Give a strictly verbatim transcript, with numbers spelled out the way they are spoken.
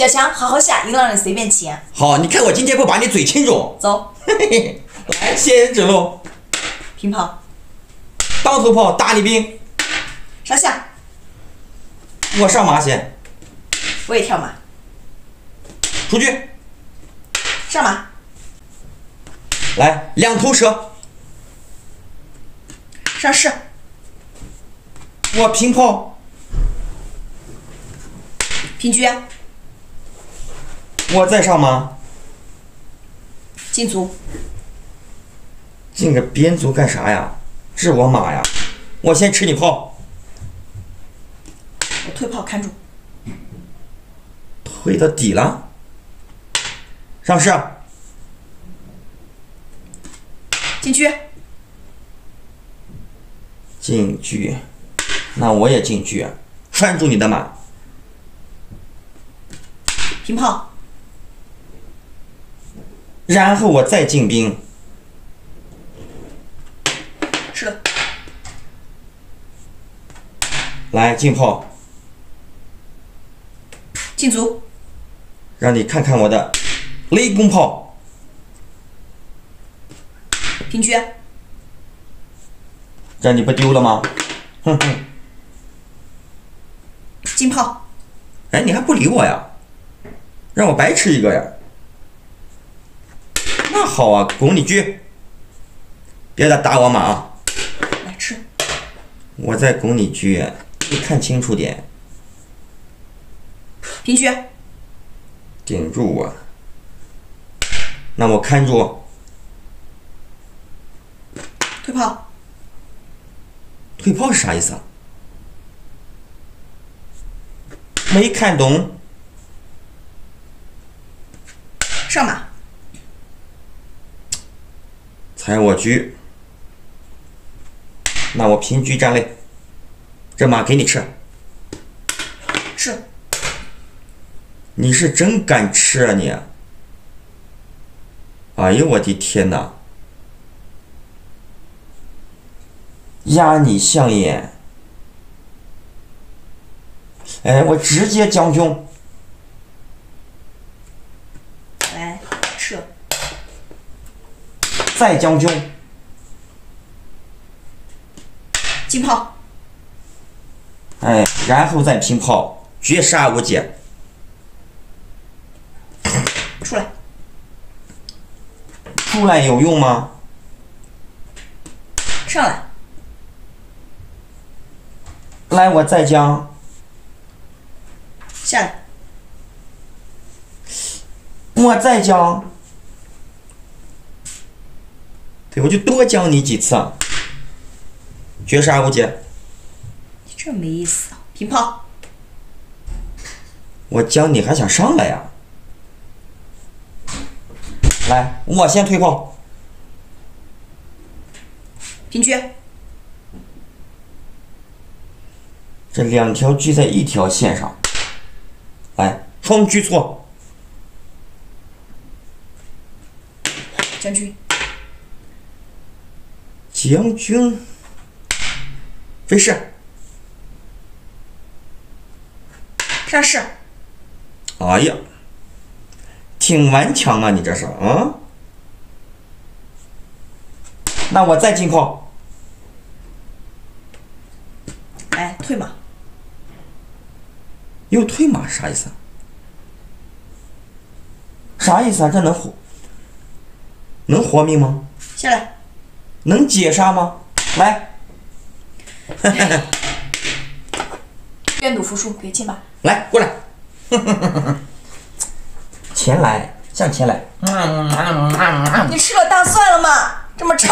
小强，好好下，一个让你随便请。好，你看我今天不把你嘴亲肿。走，来，先指路。平炮，当头炮，打你兵。上下，我上马先。我也跳马。出去。上马。来，两头蛇。上士。我平炮。平车。 我再上马，进卒，进个边卒干啥呀？治我马呀！我先吃你炮，我退炮看住，退到底了。上士，进车，进车，那我也进车，拴住你的马，平炮。 然后我再进兵，是的。来进炮，进卒，让你看看我的雷公炮。平车，让你不丢了吗？哼哼。进炮，哎，你还不理我呀？让我白吃一个呀？ 那好啊，拱你车，别再打我马啊！来吃，我再拱你车，你看清楚点。平车，顶住我，那我看住。退炮，退炮是啥意思啊？没看懂。上马。 踩我车，那我平车站肋，这马给你吃。吃。你是真敢吃啊你！哎呦我的天哪！压你项眼！哎，我直接将军。来，吃。 再将军，进炮，哎，然后再平炮，绝杀无解。出来，出来有用吗？上来，来，我再将下来，我再将。 对，我就多将你几次，绝杀无解。你这没意思啊！平炮，我将你还想上来呀？来，我先退炮。平车，这两条车在一条线上，来，双车错，将军。 将军，飞士，上士。哎呀，挺顽强啊，你这是啊？那我再进炮。哎，退马。又退马啥意思？啥意思啊？这能活？能活命吗？下来。 能解杀吗？来，愿赌服输，别进吧。来，过来，前来，向前来。你吃了大蒜了吗？这么臭。